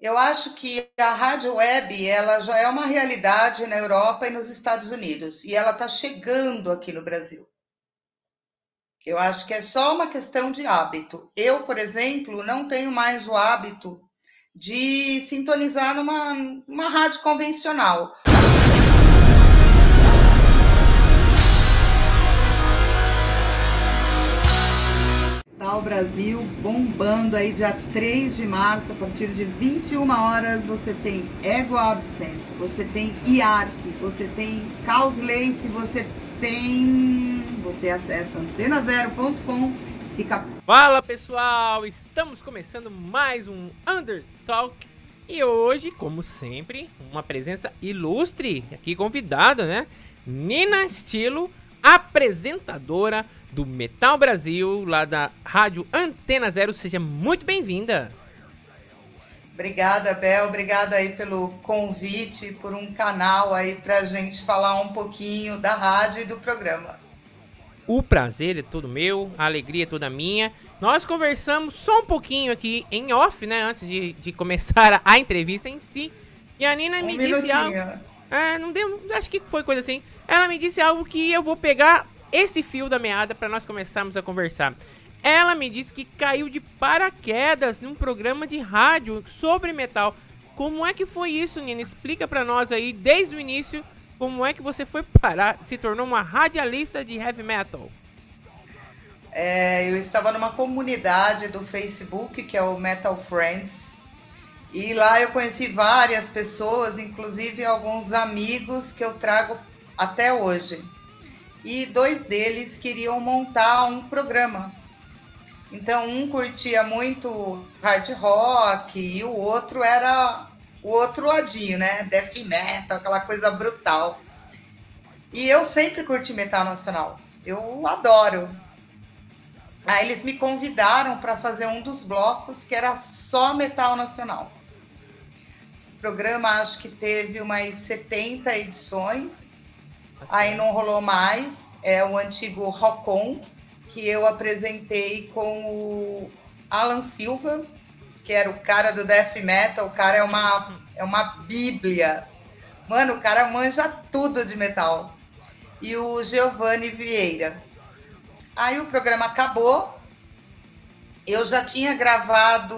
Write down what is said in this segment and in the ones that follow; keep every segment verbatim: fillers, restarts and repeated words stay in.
Eu acho que a rádio web ela já é uma realidade na Europa e nos Estados Unidos, e ela está chegando aqui no Brasil. Eu acho que é só uma questão de hábito. Eu, por exemplo, não tenho mais o hábito de sintonizar numa, numa rádio convencional. Metal Brasil bombando aí dia três de março, a partir de vinte e uma horas você tem Ego Absence, você tem I A R C, você tem Caos Lace, você tem... Você acessa antena zero ponto com, fica... Fala pessoal, estamos começando mais um Undertalk e hoje, como sempre, uma presença ilustre, aqui convidada, né? Nina Estilo, apresentadora do Metal Brasil, lá da Rádio Antena Zero. Seja muito bem-vinda. Obrigada, Bel. Obrigada aí pelo convite, por um canal aí pra gente falar um pouquinho da rádio e do programa. O prazer é todo meu, a alegria é toda minha. Nós conversamos só um pouquinho aqui em off, né, antes de, de começar a entrevista em si. E a Nina um me minutinho. disse algo... É, não deu, acho que foi coisa assim. Ela me disse algo que eu vou pegar... esse fio da meada para nós começarmos a conversar. Ela me disse que caiu de paraquedas num programa de rádio sobre metal. Como é que foi isso, Nina? Explica para nós aí, desde o início, como é que você foi parar, se tornou uma radialista de heavy metal. É, eu estava numa comunidade do Facebook, que é o Metal Friends, e lá eu conheci várias pessoas, inclusive alguns amigos que eu trago até hoje. E dois deles queriam montar um programa. Então um curtia muito hard rock e o outro era o outro ladinho, né? Death metal, aquela coisa brutal. E eu sempre curti metal nacional. Eu adoro. Aí eles me convidaram para fazer um dos blocos que era só metal nacional. O programa acho que teve umas setenta edições. Aí não rolou mais, é o antigo Rock On, que eu apresentei com o Alan Silva, que era o cara do death metal. O cara é uma, é uma bíblia. Mano, o cara manja tudo de metal. E o Giovanni Vieira. Aí o programa acabou, eu já tinha gravado,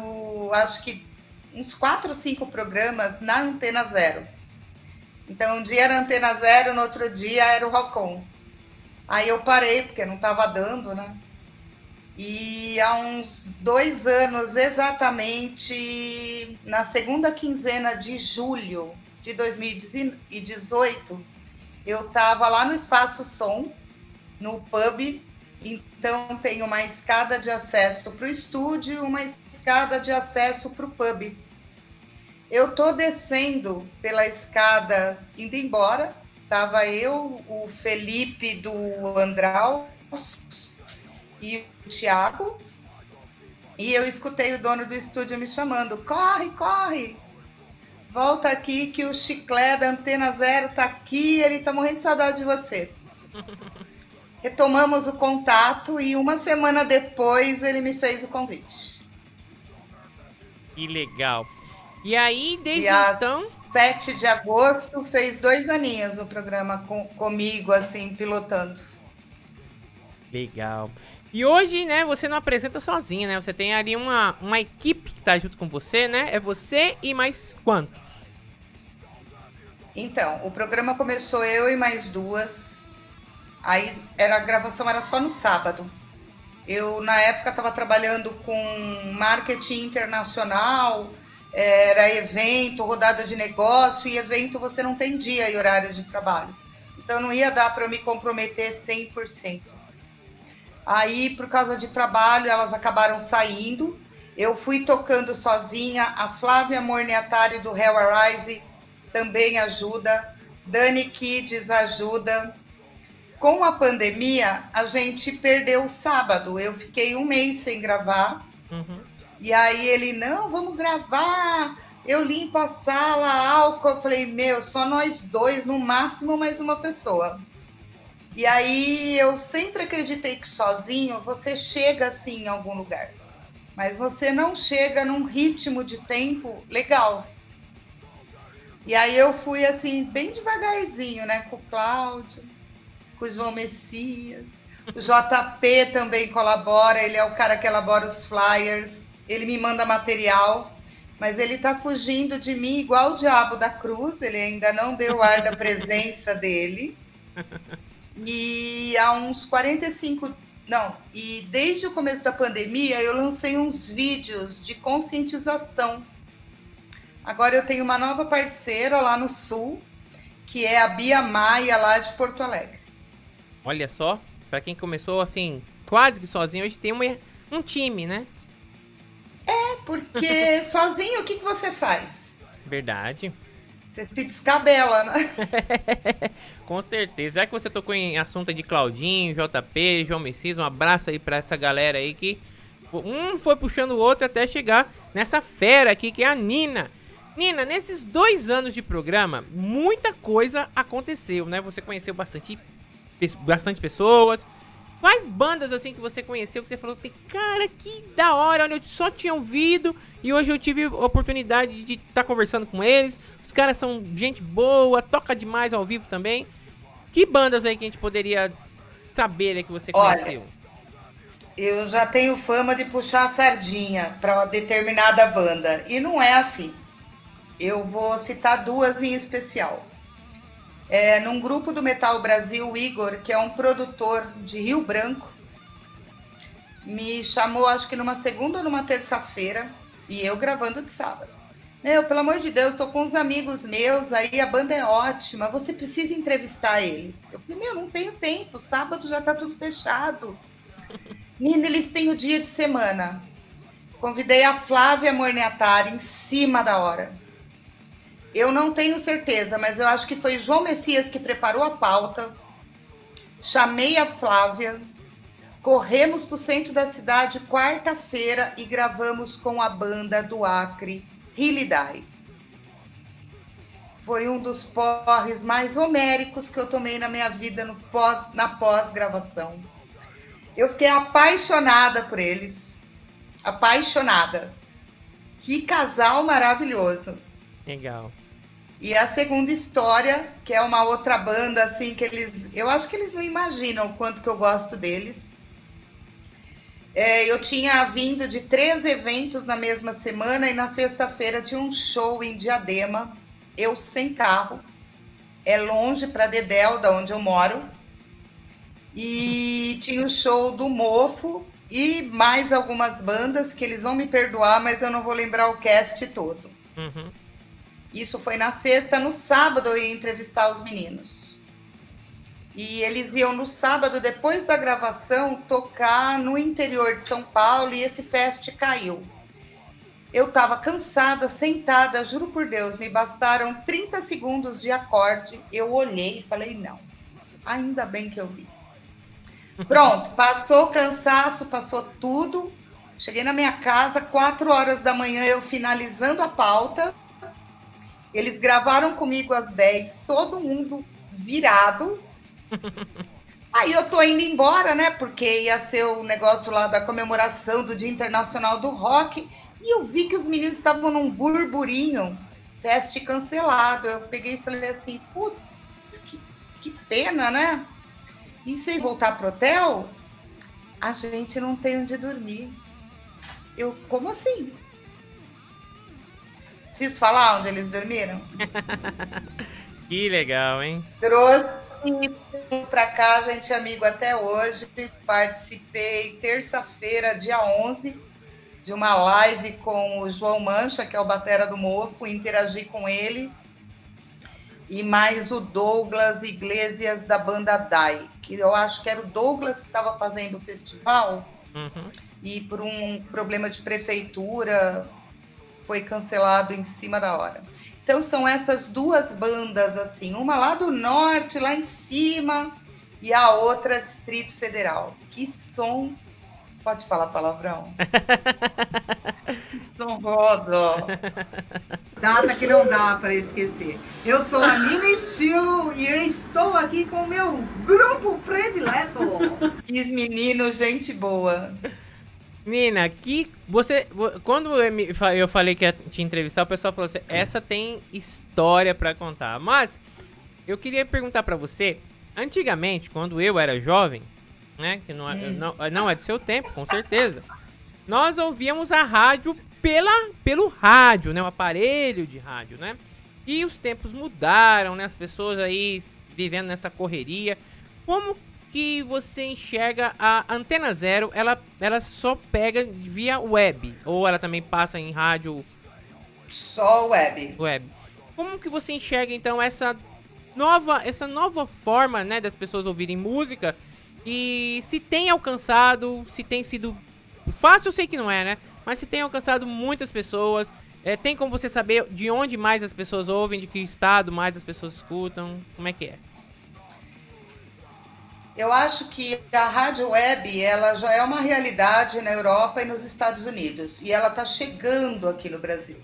acho que uns quatro ou cinco programas na Antena Zero. Então, um dia era Antena Zero, no outro dia era o Rock On. Aí eu parei, porque não estava dando, né? E há uns dois anos, exatamente, na segunda quinzena de julho de dois mil e dezoito, eu estava lá no Espaço Som, no pub. Então, tem uma escada de acesso para o estúdio e uma escada de acesso para o pub. Eu tô descendo pela escada, indo embora. Tava eu, o Felipe do Andraus e o Thiago. E eu escutei o dono do estúdio me chamando. Corre, corre! Volta aqui que o Chiclete da Antena Zero tá aqui, ele tá morrendo de saudade de você. Retomamos o contato e uma semana depois ele me fez o convite. Que legal! E aí, desde Dia então... sete de agosto, fez dois aninhos o programa com, comigo, assim, pilotando. Legal. E hoje, né, você não apresenta sozinha, né? Você tem ali uma, uma equipe que tá junto com você, né? É você e mais quantos? Então, o programa começou eu e mais duas. Aí era, a gravação era só no sábado. Eu, na época, tava trabalhando com marketing internacional... Era evento, rodada de negócio, e evento você não tem dia e horário de trabalho. Então não ia dar para eu me comprometer cem por cento. Aí, por causa de trabalho, elas acabaram saindo. Eu fui tocando sozinha. A Flávia Morniatari do Hell Arise também ajuda. Dani Kids ajuda. Com a pandemia, a gente perdeu o sábado. Eu fiquei um mês sem gravar. Uhum. E aí ele, não, vamos gravar, eu limpo a sala, álcool. Eu falei, meu, só nós dois, no máximo mais uma pessoa. E aí eu sempre acreditei que sozinho você chega assim em algum lugar. mas você não chega num ritmo de tempo legal. E aí eu fui assim, bem devagarzinho, né? Com o Cláudio, com o João Messias. O J P também colabora, ele é o cara que elabora os flyers, ele me manda material, mas ele tá fugindo de mim igual o diabo da cruz, ele ainda não deu ar da presença dele. E há uns quarenta e cinco... Não, e desde o começo da pandemia eu lancei uns vídeos de conscientização. Agora eu tenho uma nova parceira lá no Sul, que é a Bia Maia, lá de Porto Alegre. Olha só, pra quem começou assim, quase que sozinho, hoje tem um, um time, né? É, porque sozinho o que, que você faz? Verdade. Você se descabela, né? Com certeza. Já que você tocou em assunto de Claudinho, J P, João Messias, um abraço aí pra essa galera aí que um foi puxando o outro até chegar nessa fera aqui, que é a Nina. Nina, nesses dois anos de programa, muita coisa aconteceu, né? Você conheceu bastante, bastante pessoas. Quais bandas, assim, que você conheceu, que você falou assim, cara, que da hora, olha, eu só tinha ouvido e hoje eu tive a oportunidade de estar tá conversando com eles. Os caras são gente boa, toca demais ao vivo também. Que bandas aí que a gente poderia saber, né, que você conheceu? Olha, eu já tenho fama de puxar a sardinha para uma determinada banda, e não é assim. Eu vou citar duas em especial. É, num grupo do Metal Brasil, o Igor, que é um produtor de Rio Branco, me chamou, acho que numa segunda ou numa terça-feira, e eu gravando de sábado. Meu, pelo amor de Deus, tô com uns amigos meus, aí a banda é ótima, você precisa entrevistar eles. Eu falei, meu, não tenho tempo, sábado já tá tudo fechado. Nina, eles têm o dia de semana. Convidei a Flávia Morniatari em cima da hora. Eu não tenho certeza, mas eu acho que foi o João Messias que preparou a pauta. Chamei a Flávia, corremos para o centro da cidade quarta-feira e gravamos com a banda do Acre, Rilidai. Foi um dos porres mais homéricos que eu tomei na minha vida no pós, na pós-gravação. Eu fiquei apaixonada por eles, apaixonada. Que casal maravilhoso. Legal. E a segunda história, que é uma outra banda, assim, que eles... Eu acho que eles não imaginam o quanto que eu gosto deles. É, eu tinha vindo de três eventos na mesma semana e na sexta-feira tinha um show em Diadema, Eu Sem Carro. É longe pra dedéu, da onde eu moro. E tinha o show do Mofo e mais algumas bandas que eles vão me perdoar, mas eu não vou lembrar o cast todo. Uhum. Isso foi na sexta, no sábado eu ia entrevistar os meninos. E eles iam no sábado, depois da gravação, tocar no interior de São Paulo e esse fest caiu. Eu tava cansada, sentada, juro por Deus, me bastaram trinta segundos de acorde. Eu olhei e falei, não, ainda bem que eu vi. Pronto, passou o cansaço, passou tudo. Cheguei na minha casa, quatro horas da manhã, eu finalizando a pauta. Eles gravaram comigo às dez, todo mundo virado. Aí eu tô indo embora, né? Porque ia ser o negócio lá da comemoração do Dia Internacional do Rock. E eu vi que os meninos estavam num burburinho. Fest cancelado. Eu peguei e falei assim, putz, que, que pena, né? E se voltar pro hotel, a gente não tem onde dormir. Eu, como assim? Preciso falar onde eles dormiram? Que legal, hein? Trouxe pra cá, a gente é amigo até hoje. Participei terça-feira, dia onze, de uma live com o João Mancha, que é o batera do Mofo, interagi com ele. E mais o Douglas Iglesias da banda Dai, que eu acho que era o Douglas que estava fazendo o festival. Uhum. E por um problema de prefeitura... foi cancelado em cima da hora. Então são essas duas bandas, assim, uma lá do norte, lá em cima, e a outra Distrito Federal. Que som... Pode falar palavrão? Que som roda! Data que não dá para esquecer. Eu sou a Nina Estilo e eu estou aqui com o meu grupo predileto. Que menino, gente boa! Nina, que você... Quando eu falei que ia te entrevistar, o pessoal falou assim, essa tem história pra contar. Mas eu queria perguntar pra você, antigamente, quando eu era jovem, né, que não, hum. não, não é do seu tempo, com certeza, nós ouvíamos a rádio pela, pelo rádio, né, o aparelho de rádio, né? E os tempos mudaram, né? As pessoas aí vivendo nessa correria. Como que você enxerga a Antena Zero? Ela, ela só pega via web? Ou ela também passa em rádio? Só web. Web. Como que você enxerga, então, essa nova, essa nova forma, né, das pessoas ouvirem música? E se tem alcançado, se tem sido... Fácil eu sei que não é, né? Mas se tem alcançado muitas pessoas... É, tem como você saber de onde mais as pessoas ouvem, de que estado mais as pessoas escutam? Como é que é? Eu acho que a rádio web, ela já é uma realidade na Europa e nos Estados Unidos. E ela está chegando aqui no Brasil.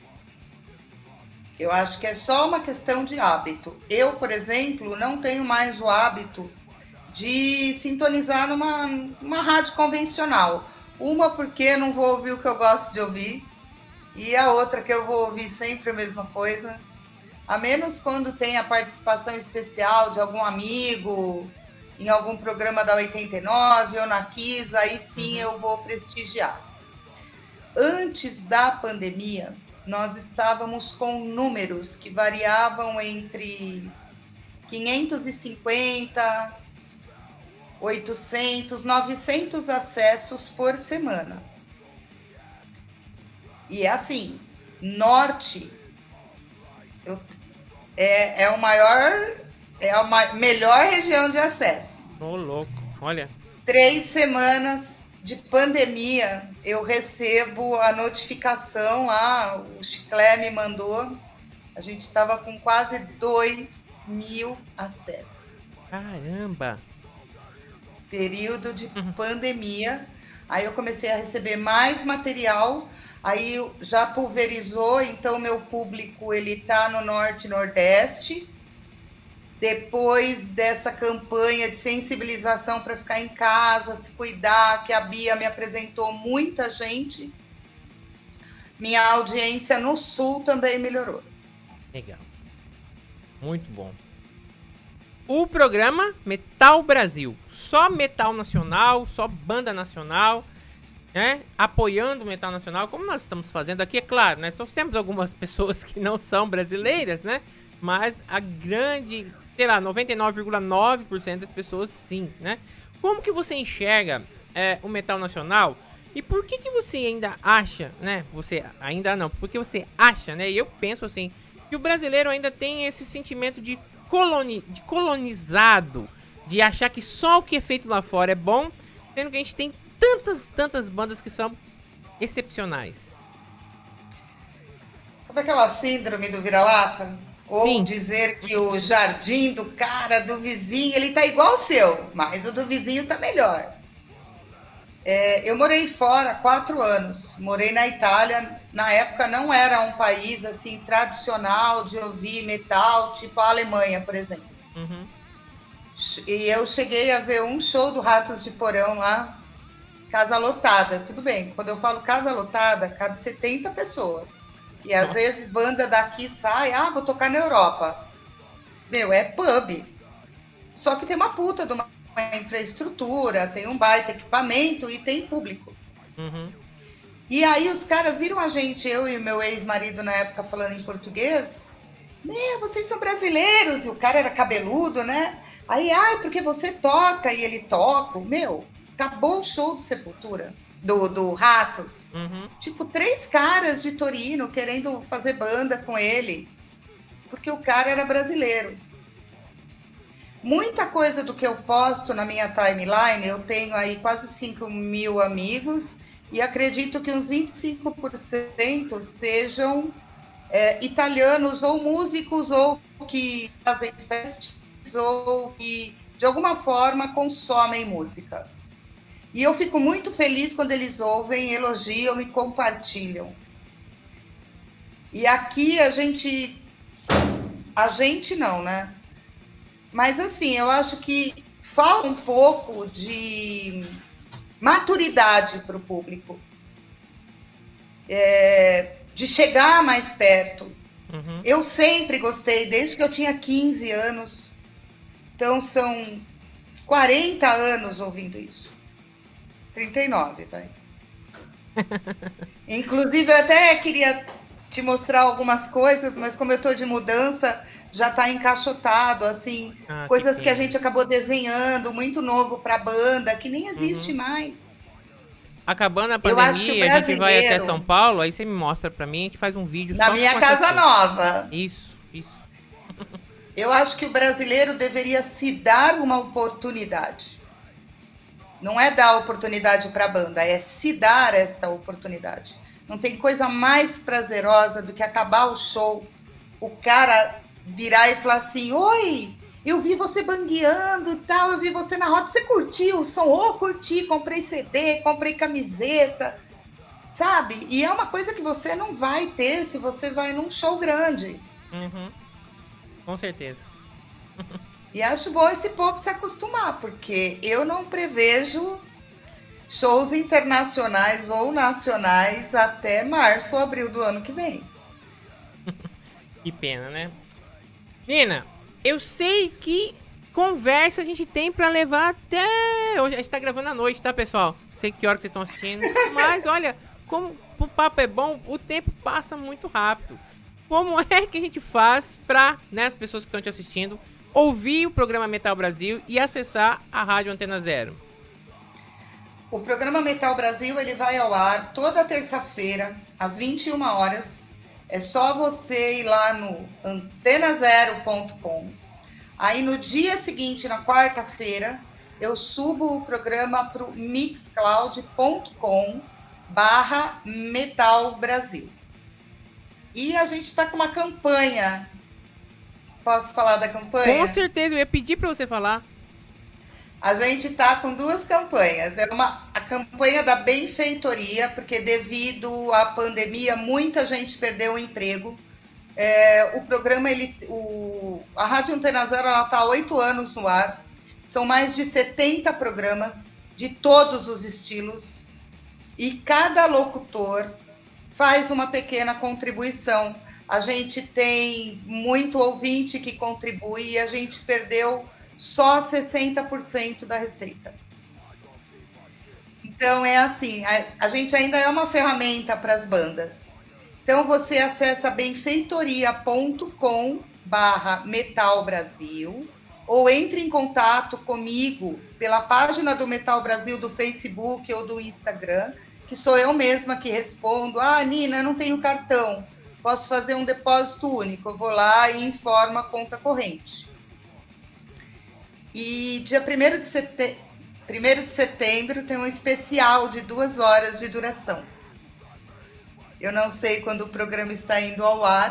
Eu acho que é só uma questão de hábito. Eu, por exemplo, não tenho mais o hábito de sintonizar numa, numa rádio convencional. Uma porque eu não vou ouvir o que eu gosto de ouvir. E a outra que eu vou ouvir sempre a mesma coisa, a menos quando tem a participação especial de algum amigo, em algum programa da oitenta e nove ou na Kiss, aí sim eu vou prestigiar. Antes da pandemia, nós estávamos com números que variavam entre quinhentos e cinquenta, oitocentos, novecentos acessos por semana. E é assim, norte eu, é, é o maior, é a ma melhor região de acesso. Ô, louco, olha. Três semanas de pandemia, eu recebo a notificação lá, o Chiclete me mandou, a gente estava com quase dois mil acessos. Caramba! Período de uhum. pandemia, aí eu comecei a receber mais material. Aí já pulverizou, então meu público ele tá no Norte e Nordeste. Depois dessa campanha de sensibilização para ficar em casa, se cuidar, que a Bia me apresentou muita gente, minha audiência no Sul também melhorou. Legal. Muito bom. O programa Metal Brasil. Só metal nacional, só banda nacional. Né? Apoiando o metal nacional, como nós estamos fazendo aqui, é claro, né? Só temos algumas pessoas que não são brasileiras, né? Mas a grande, sei lá, noventa e nove vírgula nove por cento das pessoas sim, né? Como que você enxerga é, o metal nacional? E por que que você ainda acha, né? Você ainda não, porque você acha, né? E eu penso assim, que o brasileiro ainda tem esse sentimento de, coloni de colonizado, de achar que só o que é feito lá fora é bom, sendo que a gente tem tantas, tantas bandas que são excepcionais. Sabe aquela síndrome do vira-lata? Ou dizer que o jardim do cara, do vizinho, ele tá igual ao seu, mas o do vizinho tá melhor. É, eu morei fora há quatro anos, morei na Itália, na época não era um país assim tradicional de ouvir metal, tipo a Alemanha, por exemplo. Uhum. E eu cheguei a ver um show do Ratos de Porão lá, casa lotada, tudo bem. Quando eu falo casa lotada, cabe setenta pessoas. E às Nossa. Vezes banda daqui sai, ah, vou tocar na Europa. Meu, é pub. Só que tem uma puta de uma infraestrutura, tem um baita equipamento e tem público. Uhum. E aí os caras viram a gente, eu e meu ex-marido na época falando em português. Meu, vocês são brasileiros. E o cara era cabeludo, né? Aí, ah, porque você toca e ele toca. Meu... Acabou o show do Sepultura, do, do Ratos. Uhum. Tipo, três caras de Torino querendo fazer banda com ele, porque o cara era brasileiro. Muita coisa do que eu posto na minha timeline, eu tenho aí quase cinco mil amigos, e acredito que uns vinte e cinco por cento sejam é, italianos ou músicos, ou que fazem festas, ou que de alguma forma consomem música. E eu fico muito feliz quando eles ouvem, elogiam e compartilham. E aqui a gente... A gente não, né? Mas assim, eu acho que falta um pouco de maturidade para o público. é, de chegar mais perto. Uhum. Eu sempre gostei, desde que eu tinha quinze anos. Então são quarenta anos ouvindo isso. trinta e nove, vai. Inclusive, eu até queria te mostrar algumas coisas, mas como eu tô de mudança, já tá encaixotado, assim, ah, coisas que, que a gente acabou desenhando, muito novo pra banda, que nem existe uhum. mais. Acabando a pandemia, a gente vai até São Paulo, aí você me mostra pra mim, a gente faz um vídeo na só minha casa nova. Isso, isso. Eu acho que o brasileiro deveria se dar uma oportunidade. Não é dar oportunidade pra banda, é se dar essa oportunidade. Não tem coisa mais prazerosa do que acabar o show, o cara virar e falar assim: oi, eu vi você bangueando e tal, eu vi você na roda, você curtiu o som? Oh, curti, comprei C D, comprei camiseta, sabe? E é uma coisa que você não vai ter se você vai num show grande. Uhum. Com certeza. E acho bom esse povo se acostumar, porque eu não prevejo shows internacionais ou nacionais até março ou abril do ano que vem. Que pena, né? Nina, eu sei que conversa a gente tem pra levar até... Hoje a gente tá gravando à noite, tá, pessoal? Não sei que hora que vocês estão assistindo, mas olha, como o papo é bom, o tempo passa muito rápido. Como é que a gente faz pra, né, as pessoas que estão te assistindo, ouvir o programa Metal Brasil e acessar a Rádio Antena Zero? O programa Metal Brasil, ele vai ao ar toda terça-feira, às vinte e uma horas. É só você ir lá no antena zero ponto com. Aí no dia seguinte, na quarta-feira, eu subo o programa para o mixcloud ponto com barra Metal Brasil. E a gente está com uma campanha. Posso falar da campanha? Com certeza, eu ia pedir para você falar. A gente está com duas campanhas. É uma, a campanha da benfeitoria, porque devido à pandemia, muita gente perdeu o emprego. É, o programa, ele, o, a Rádio Antena Zero está há oito anos no ar. São mais de setenta programas de todos os estilos. E cada locutor faz uma pequena contribuição. A gente tem muito ouvinte que contribui e a gente perdeu... só sessenta por cento da receita. Então é assim, a, a gente ainda é uma ferramenta para as bandas. Então você acessa benfeitoria ponto com barra Metal Brasil ou entre em contato comigo pela página do Metal Brasil do Facebook ou do Instagram, que sou eu mesma que respondo. Ah, Nina, eu não tenho cartão, posso fazer um depósito único? Eu vou lá e informo a conta corrente. E dia primeiro de setembro tem um especial de duas horas de duração. Eu não sei quando o programa está indo ao ar.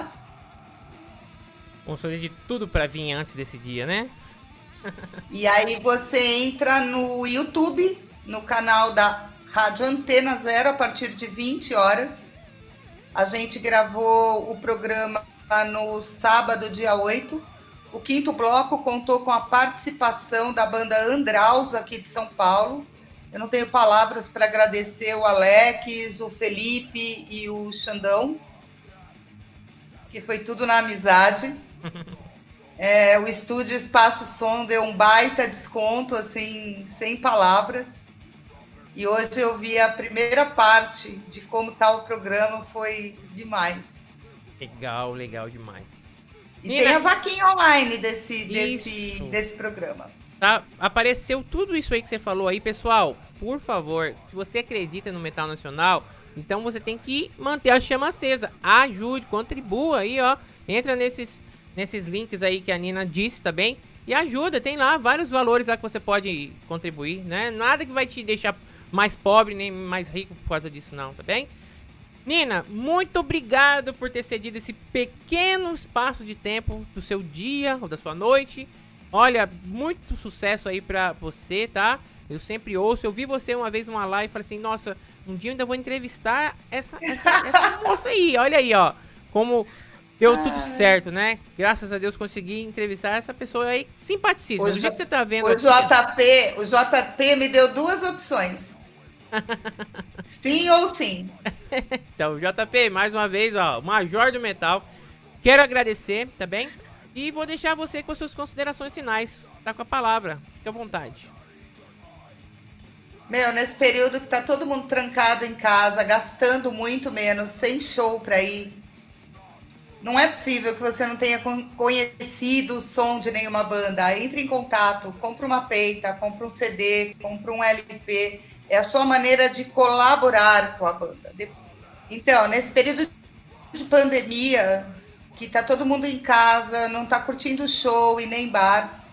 Vamos fazer de tudo para vir antes desse dia, né? E aí você entra no YouTube, no canal da Rádio Antena Zero, a partir de vinte horas. A gente gravou o programa no sábado, dia oito. O quinto bloco contou com a participação da banda Andraus, aqui de São Paulo. Eu não tenho palavras para agradecer o Alex, o Felipe e o Xandão, que foi tudo na amizade. É, o estúdio Espaço Som deu um baita desconto, assim, sem palavras. E hoje eu vi a primeira parte de como está o programa, foi demais. Legal, legal demais. E Nina, tem a vaquinha online desse, desse, desse programa. Tá, apareceu tudo isso aí que você falou aí, pessoal. Por favor, se você acredita no Metal Nacional, então você tem que manter a chama acesa. Ajude, contribua aí, ó. Entra nesses, nesses links aí que a Nina disse, tá bem? E ajuda, tem lá vários valores lá que você pode contribuir, né? Nada que vai te deixar mais pobre nem mais rico por causa disso não, tá bem? Nina, muito obrigado por ter cedido esse pequeno espaço de tempo do seu dia ou da sua noite. Olha, muito sucesso aí pra você, tá? Eu sempre ouço, eu vi você uma vez numa live e falei assim, nossa, um dia eu ainda vou entrevistar essa, essa, essa moça aí. Olha aí, ó, como deu tudo certo, né? Graças a Deus consegui entrevistar essa pessoa aí, simpaticíssima. O, do jeito que você tá vendo o, J P, o J P me deu duas opções. Sim ou sim. Então, J P, mais uma vez, ó, Major do Metal. Quero agradecer, tá bem? E vou deixar você com as suas considerações finais. Tá com a palavra, fica à vontade. Meu, nesse período que tá todo mundo trancado em casa, gastando muito menos, sem show pra ir, não é possível que você não tenha conhecido o som de nenhuma banda. Entre em contato, compra uma peita, compra um C D, compra um L P. É a sua maneira de colaborar com a banda. Então, nesse período de pandemia, que tá todo mundo em casa, não tá curtindo show e nem bar,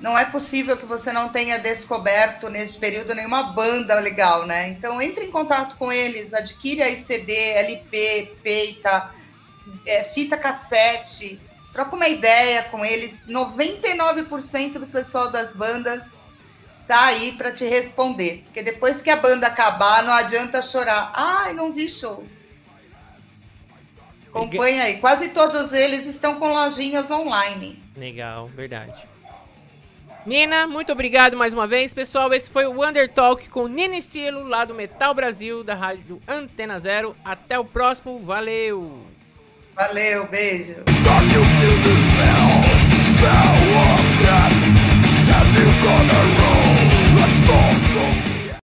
não é possível que você não tenha descoberto nesse período nenhuma banda legal, né? Então entre em contato com eles, adquire aí C D, L P, peita, é, fita cassete, troca uma ideia com eles. noventa e nove por cento do pessoal das bandas tá aí para te responder, porque depois que a banda acabar, não adianta chorar. Ai, não vi show. Acompanha aí, quase todos eles estão com lojinhas online. Legal, verdade. Nina, muito obrigado mais uma vez. Pessoal, esse foi o Undertalk com Nina Estilo, lá do Metal Brasil, da rádio Antena Zero. Até o próximo, valeu! Valeu, beijo!